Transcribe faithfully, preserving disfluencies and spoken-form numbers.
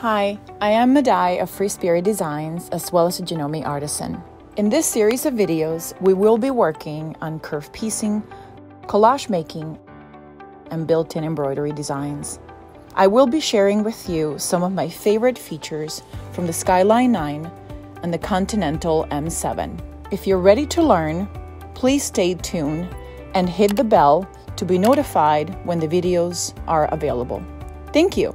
Hi, I am Madai of Free Spirit Designs as well as Janome Artisan. In this series of videos, we will be working on curve piecing, collage making, and built-in embroidery designs. I will be sharing with you some of my favorite features from the Skyline nine and the Continental M seven. If you're ready to learn, please stay tuned and hit the bell to be notified when the videos are available. Thank you!